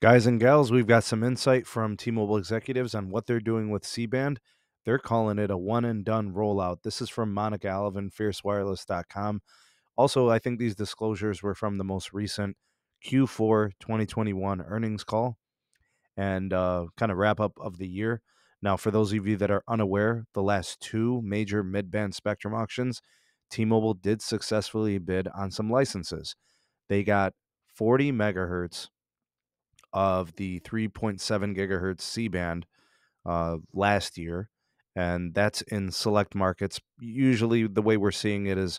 Guys and gals, we've got some insight from T-Mobile executives on what they're doing with C-Band. They're calling it a one-and-done rollout. This is from Monica Allivan, fiercewireless.com. Also, I think these disclosures were from the most recent Q4 2021 earnings call and kind of wrap-up of the year. Now, for those of you that are unaware, the last two major mid-band spectrum auctions, T-Mobile did successfully bid on some licenses. They got 40 megahertz of the 3.7 gigahertz C-band last year, and that's in select markets. Usually the way we're seeing it is,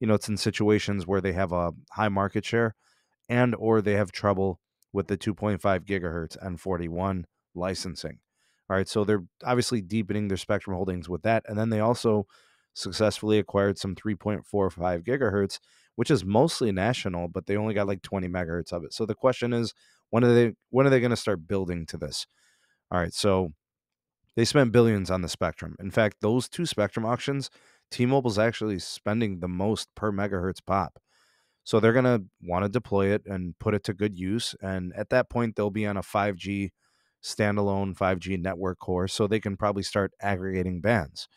you know, it's in situations where they have a high market share and or they have trouble with the 2.5 gigahertz N41 licensing. All right, so they're obviously deepening their spectrum holdings with that, and then they also successfully acquired some 3.45 gigahertz, which is mostly national, but they only got like 20 megahertz of it. So the question is, when are they going to start building to this? All right, so they spent billions on the spectrum. In fact, those two spectrum auctions, T-Mobile's actually spending the most per megahertz pop. So they're going to want to deploy it and put it to good use. And at that point, they'll be on a 5G standalone 5G network core, so they can probably start aggregating bands.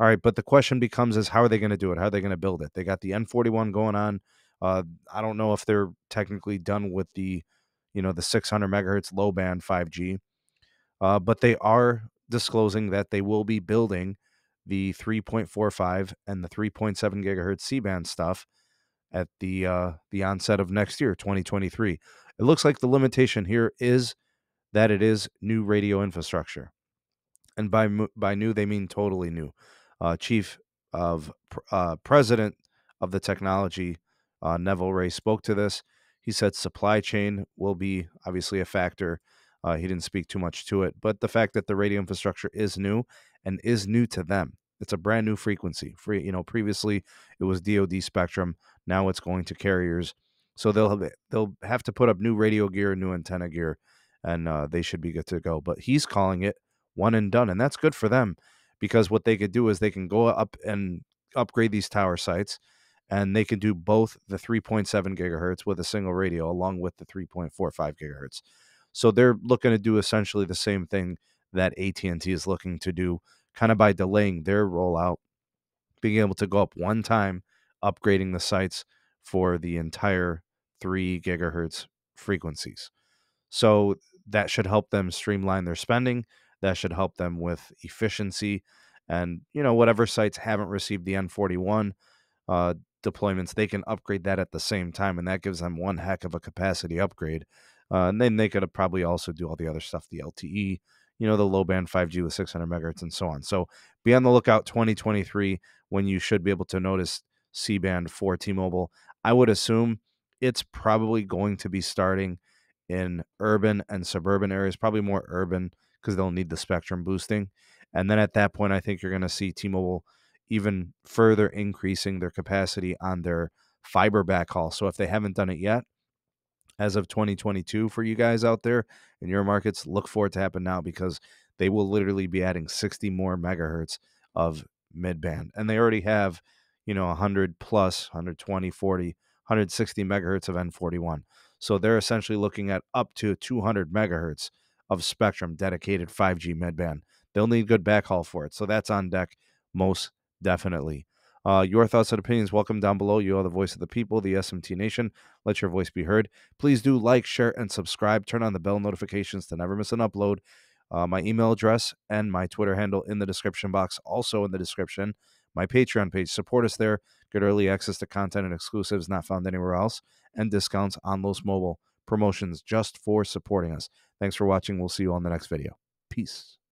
All right, but the question becomes is how are they going to do it? How are they going to build it? They got the N41 going on. I don't know if they're technically done with the the 600 megahertz low band 5G, but they are disclosing that they will be building the 3.45 and the 3.7 gigahertz C-band stuff at the onset of next year, 2023. It looks like the limitation here is that it is new radio infrastructure, and by new they mean totally new. President of the technology, Neville Ray, spoke to this. He said supply chain will be obviously a factor. He didn't speak too much to it, but the fact that the radio infrastructure is new and is new to them. It's a brand new frequency. Previously it was DoD spectrum. Now it's going to carriers. So they'll have to put up new radio gear, new antenna gear, and they should be good to go. But he's calling it one and done, and that's good for them because what they could do is they can go up and upgrade these tower sites. And they can do both the 3.7 gigahertz with a single radio along with the 3.45 gigahertz. So they're looking to do essentially the same thing that AT&T is looking to do, kind of by delaying their rollout, being able to go up one time, upgrading the sites for the entire 3 gigahertz frequencies. So that should help them streamline their spending. That should help them with efficiency. And, whatever sites haven't received the N41 deployments, they can upgrade that at the same time, and that gives them one heck of a capacity upgrade. And then they could probably also do all the other stuff, the LTE, the low band 5G with 600 megahertz and so on. So be on the lookout 2023 when you should be able to notice C-band for T-Mobile. I would assume it's probably going to be starting in urban and suburban areas, probably more urban because they'll need the spectrum boosting. And then at that point, I think you're going to see T-Mobile even further increasing their capacity on their fiber backhaul. So if they haven't done it yet, as of 2022 for you guys out there in your markets, look for it to happen now because they will literally be adding 60 more megahertz of midband. And they already have, 100 plus, 120, 40, 160 megahertz of N41. So they're essentially looking at up to 200 megahertz of spectrum dedicated 5G midband. They'll need good backhaul for it. So that's on deck most definitely. Your thoughts and opinions, welcome down below. You are the voice of the people, the SMT Nation. Let your voice be heard. Please do like, share, and subscribe. Turn on the bell notifications to never miss an upload. My email address and my Twitter handle in the description box, also in the description. My Patreon page, support us there. Get early access to content and exclusives not found anywhere else, and discounts on Los Mobile promotions just for supporting us. Thanks for watching. We'll see you on the next video. Peace.